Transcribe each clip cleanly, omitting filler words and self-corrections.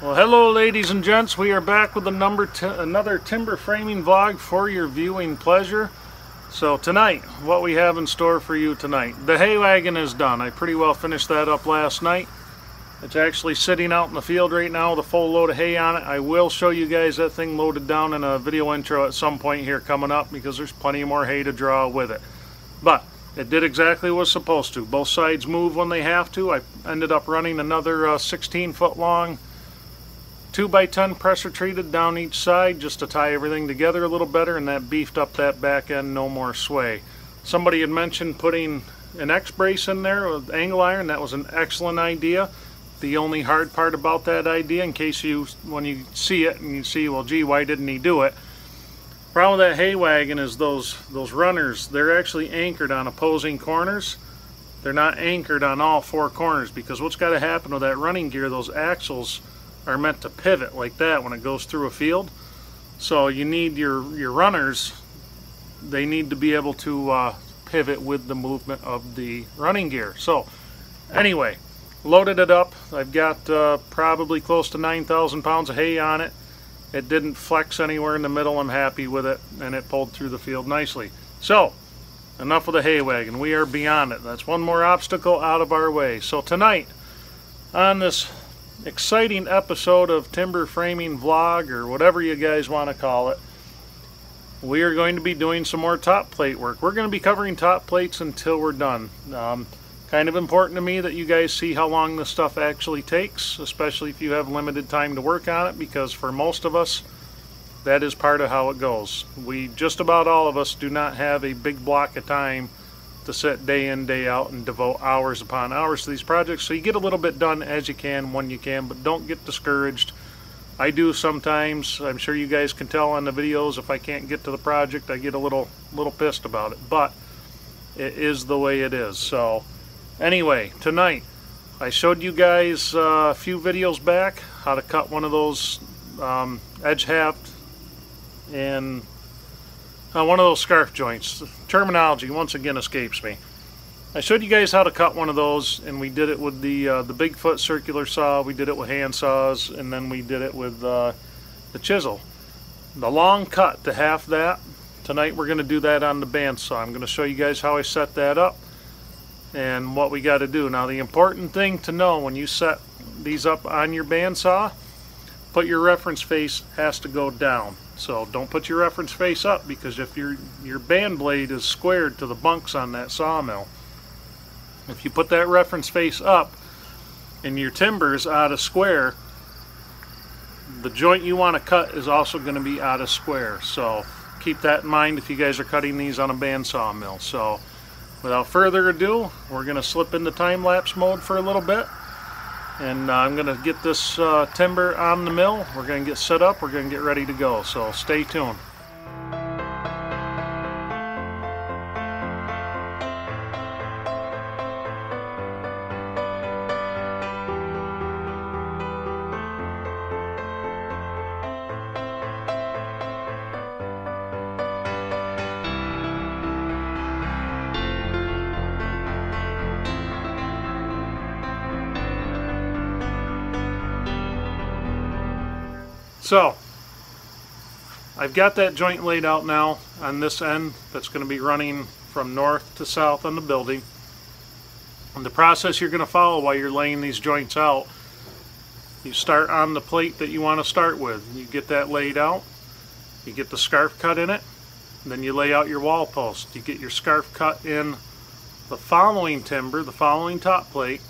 Well, hello ladies and gents, we are back with another timber framing vlog for your viewing pleasure. So tonight, what we have in store for you tonight. The hay wagon is done. I pretty well finished that up last night. It's actually sitting out in the field right now with a full load of hay on it. I will show you guys that thing loaded down in a video intro at some point here coming up because there's plenty more hay to draw with it. But it did exactly what it was supposed to. Both sides move when they have to. I ended up running another 16-foot long 2x10 pressure treated down each side just to tie everything together a little better, and that beefed up that back end, no more sway. Somebody had mentioned putting an X-brace in there with angle iron. That was an excellent idea. The only hard part about that idea, in case you, when you see it and you see, well gee, why didn't he do it? Problem with that hay wagon is those runners, they're actually anchored on opposing corners. They're not anchored on all four corners, because what's got to happen with that running gear, those axles are meant to pivot like that when it goes through a field. So you need your runners, they need to be able to pivot with the movement of the running gear. So anyway, loaded it up. I've got probably close to 9,000 pounds of hay on it. It didn't flex anywhere in the middle. I'm happy with it, and it pulled through the field nicely. So enough with the hay wagon, we are beyond it. That's one more obstacle out of our way. So tonight on this exciting episode of timber framing vlog, or whatever you guys want to call it, we are going to be doing some more top plate work. We're going to be covering top plates until we're done. Kind of important to me that you guys see how long this stuff actually takes, especially if you have limited time to work on it, because for most of us that is part of how it goes. We, just about all of us, do not have a big block of time to sit day in, day out and devote hours upon hours to these projects. So you get a little bit done as you can when you can, but don't get discouraged. I do sometimes. I'm sure you guys can tell on the videos, if I can't get to the project I get a little pissed about it, but it is the way it is. So anyway, tonight I showed you guys a few videos back how to cut one of those edge haft and one of those scarf joints. Terminology once again escapes me. I showed you guys how to cut one of those, and we did it with the Bigfoot circular saw, we did it with hand saws, and then we did it with the chisel. The long cut to half that, tonight we're going to do that on the bandsaw. I'm going to show you guys how I set that up and what we got to do. Now the important thing to know when you set these up on your bandsaw, put your reference face has to go down. So don't put your reference face up, because if your band blade is squared to the bunks on that sawmill, if you put that reference face up and your timber's out of square, the joint you want to cut is also going to be out of square. So keep that in mind if you guys are cutting these on a band sawmill. So without further ado, we're going to slip into time-lapse mode for a little bit. And I'm going to get this timber on the mill. We're going to get set up. We're going to get ready to go. So stay tuned. So I've got that joint laid out now on this end that's going to be running from north to south on the building. And the process you're going to follow while you're laying these joints out, you start on the plate that you want to start with. You get that laid out, you get the scarf cut in it, and then you lay out your wall post. You get your scarf cut in the following timber, the following top plate,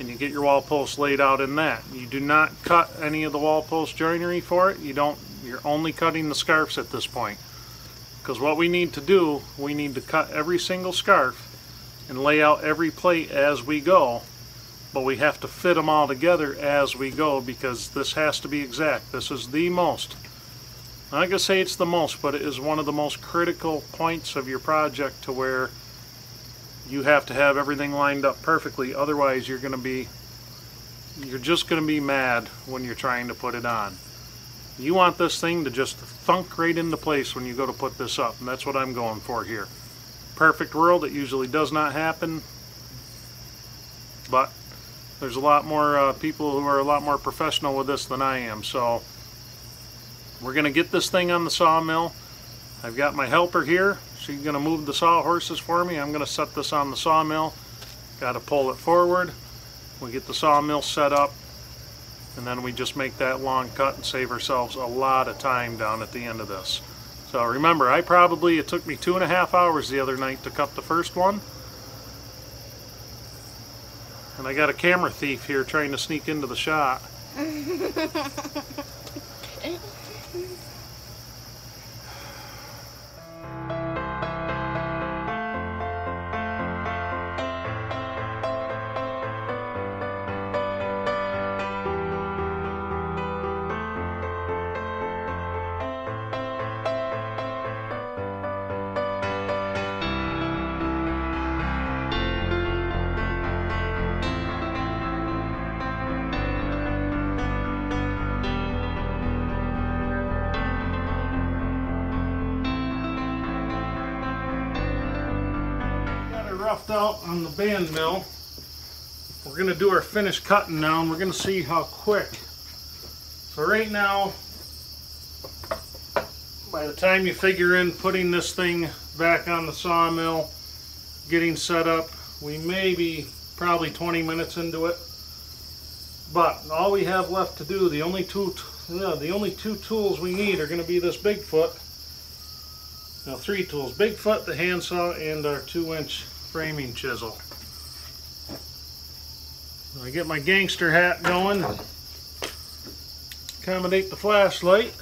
and you get your wall post laid out in that. You do not cut any of the wall post joinery for it. You don't, you're only cutting the scarves at this point. Because what we need to do, we need to cut every single scarf and lay out every plate as we go, but we have to fit them all together as we go, because this has to be exact. This is the most, I'm not gonna say it's the most, but it is one of the most critical points of your project, to where you have to have everything lined up perfectly. Otherwise you're just going to be mad when you're trying to put it on. You want this thing to just thunk right into place when you go to put this up, and that's what I'm going for here. Perfect world, it usually does not happen, but There's a lot more people who are a lot more professional with this than I am, so we're going to get this thing on the sawmill. I've got my helper here. She's going to move the saw horses for me. I'm going to set this on the sawmill. Got to pull it forward. We get the sawmill set up, and then we just make that long cut and save ourselves a lot of time down at the end of this. So remember, it took me 2.5 hours the other night to cut the first one. And I got a camera thief here trying to sneak into the shot. Out on the band mill. We're going to do our finished cutting now, and we're going to see how quick. So right now, by the time you figure in putting this thing back on the sawmill, getting set up, we may be probably 20 minutes into it. But all we have left to do, the only two tools we need are going to be this Bigfoot. Now three tools: Bigfoot, the handsaw, and our 2-inch framing chisel. I get my gangster hat going, accommodate the flashlight,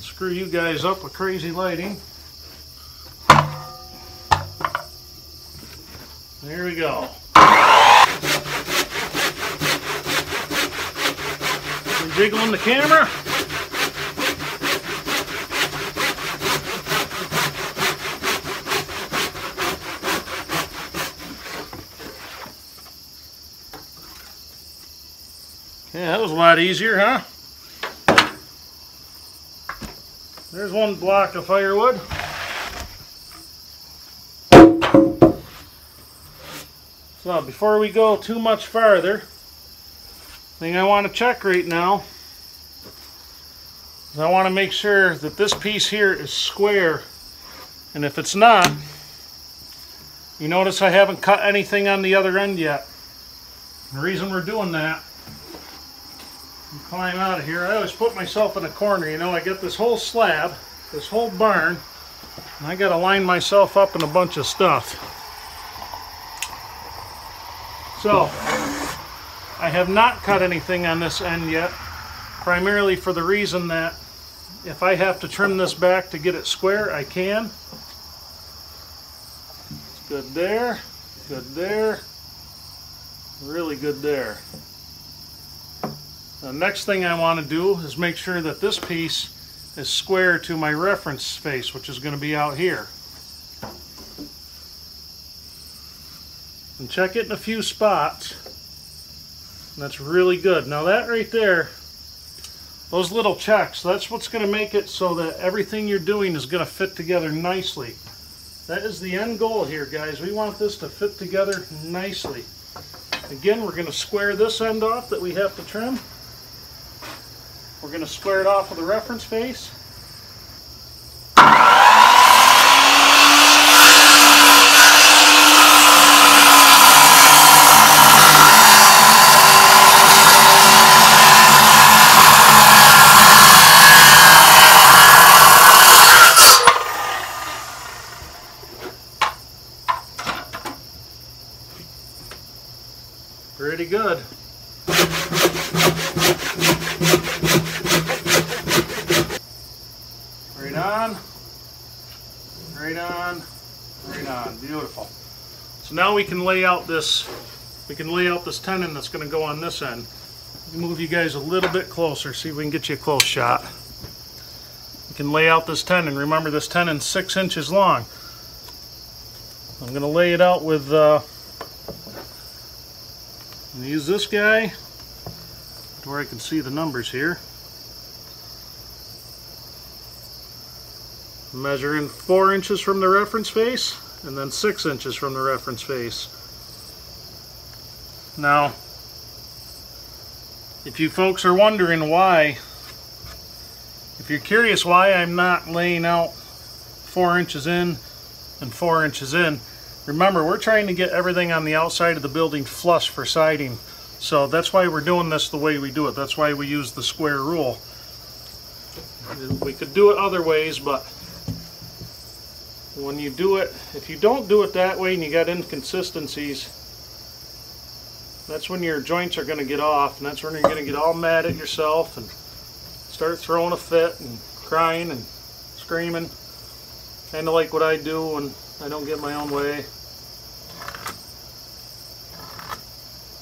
screw you guys up with crazy lighting. There we go. I'm jiggling the camera. Yeah, that was a lot easier, huh? There's one block of firewood. So before we go too much farther, thing I want to check right now is I want to make sure that this piece here is square. And if it's not, you notice I haven't cut anything on the other end yet. The reason we're doing that, climb out of here. I always put myself in a corner, you know. I get this whole slab, this whole barn, and I gotta line myself up in a bunch of stuff. So I have not cut anything on this end yet, primarily for the reason that if I have to trim this back to get it square, I can. It's good there, really good there. The next thing I want to do is make sure that this piece is square to my reference space, which is going to be out here. And check it in a few spots. And that's really good. Now that right there, those little checks, that's what's going to make it so that everything you're doing is going to fit together nicely. That is the end goal here, guys. We want this to fit together nicely. Again, we're going to square this end off that we have to trim. We're going to square it off with the reference face. Pretty good. Right on. Right on. Right on. Beautiful. So now we can lay out this. We can lay out this tenon that's going to go on this end. Move you guys a little bit closer. See if we can get you a close shot. We can lay out this tenon. Remember, this tenon's 6 inches long. I'm going to lay it out with. I'm going to use this guy to where I can see the numbers here. Measure in 4 inches from the reference face and then 6 inches from the reference face. Now, if you folks are wondering why, if you're curious why I'm not laying out 4 inches in and 4 inches in, remember we're trying to get everything on the outside of the building flush for siding. So that's why we're doing this the way we do it. That's why we use the square rule. We could do it other ways, but when you do it, if you don't do it that way and you got inconsistencies, that's when your joints are going to get off, and that's when you're going to get all mad at yourself and start throwing a fit and crying and screaming. Kind of like what I do when I don't get my own way.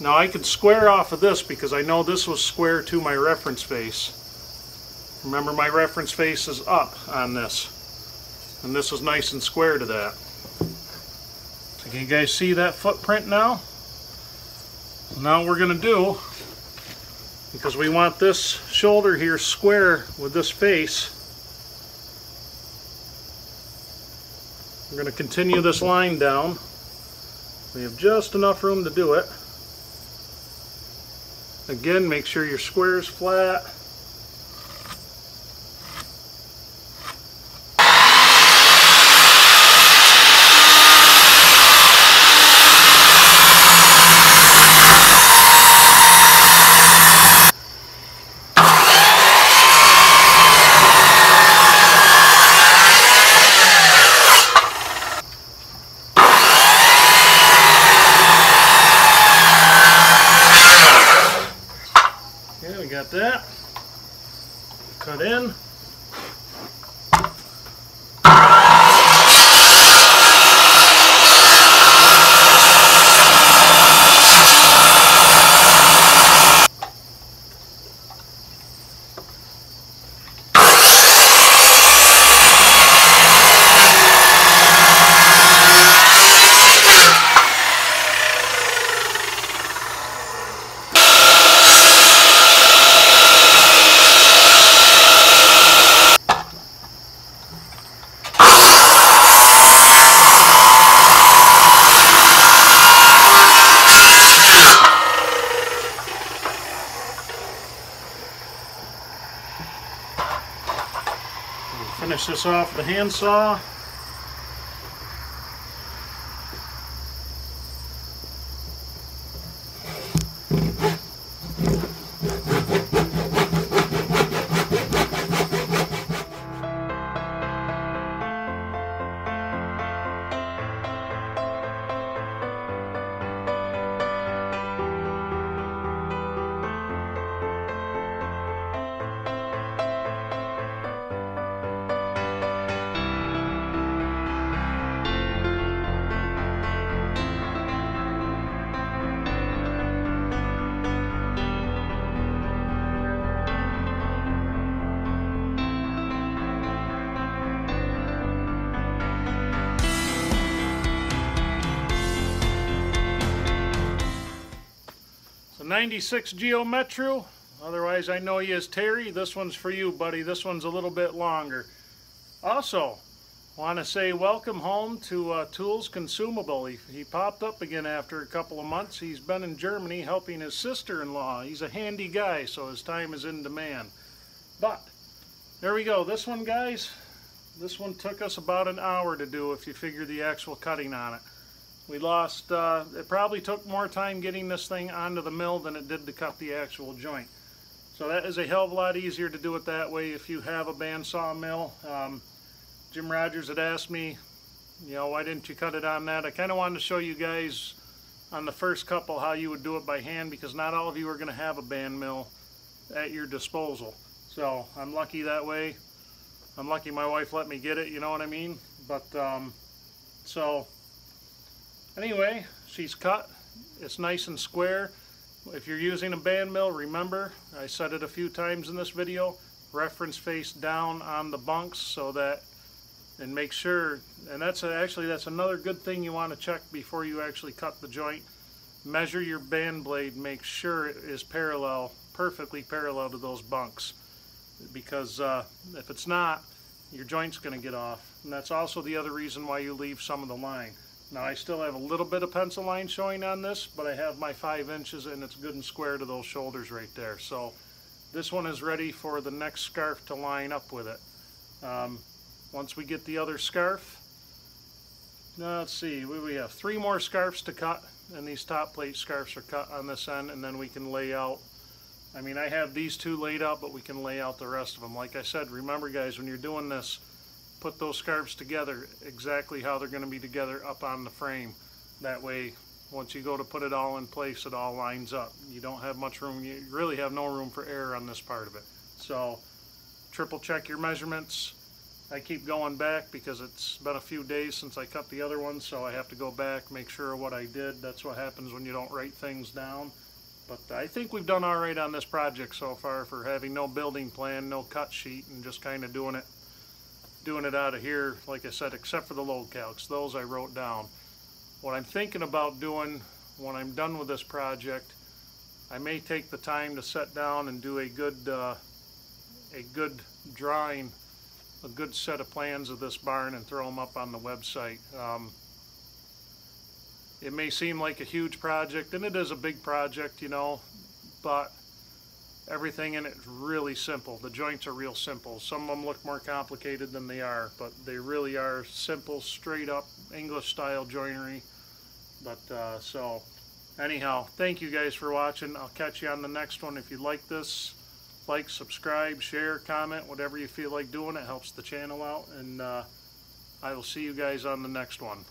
Now I could square off of this because I know this was square to my reference face. Remember, my reference face is up on this, and this is nice and square to that. So can you guys see that footprint now? Now we're going to do, because we want this shoulder here square with this face, we're going to continue this line down. We have just enough room to do it. Again, make sure your square is flat. That cut in. Finish this off with a handsaw. So 96 GeoMetro, otherwise I know you as Terry. This one's for you, buddy. This one's a little bit longer. Also, want to say welcome home to Tools Consumable. He popped up again after a couple of months. He's been in Germany helping his sister-in-law. He's a handy guy, so his time is in demand. But there we go. This one, guys, this one took us about an hour to do if you figure the actual cutting on it. We lost, it probably took more time getting this thing onto the mill than it did to cut the actual joint. So that is a hell of a lot easier to do it that way if you have a bandsaw mill. Jim Rogers had asked me, you know, why didn't you cut it on that? I kind of wanted to show you guys on the first couple how you would do it by hand, because not all of you are going to have a band mill at your disposal. So I'm lucky that way. I'm lucky my wife let me get it, you know what I mean? But, so... anyway, she's cut. It's nice and square. If you're using a band mill, remember, I said it a few times in this video, reference face down on the bunks so that, and make sure, and that's actually, that's another good thing you want to check before you actually cut the joint. Measure your band blade, make sure it is parallel, perfectly parallel to those bunks. Because if it's not, your joint's going to get off. And that's also the other reason why you leave some of the line. Now I still have a little bit of pencil line showing on this, but I have my 5 inches and it's good and square to those shoulders right there. So this one is ready for the next scarf to line up with it. Once we get the other scarf, now let's see, we have 3 more scarves to cut, and these top plate scarves are cut on this end, and then we can lay out, I mean, I have these 2 laid out, but we can lay out the rest of them. Like I said, remember guys, when you're doing this, put those scarves together exactly how they're going to be together up on the frame. That way, once you go to put it all in place, it all lines up. You don't have much room, you really have no room for error on this part of it. So, triple check your measurements. I keep going back because it's been a few days since I cut the other one, so I have to go back, make sure what I did. That's what happens when you don't write things down. But I think we've done all right on this project so far for having no building plan, no cut sheet, and just kind of doing it out of here, like I said, except for the load calcs. Those I wrote down. What I'm thinking about doing when I'm done with this project, I may take the time to sit down and do a good drawing, a good set of plans of this barn and throw them up on the website. It may seem like a huge project, and it is a big project, you know, but everything in it is really simple. The joints are real simple. Some of them look more complicated than they are, but they really are simple, straight up English style joinery. But so anyhow, thank you guys for watching. I'll catch you on the next one. If you like this, like, subscribe, share, comment, whatever you feel like doing. It helps the channel out, and I will see you guys on the next one.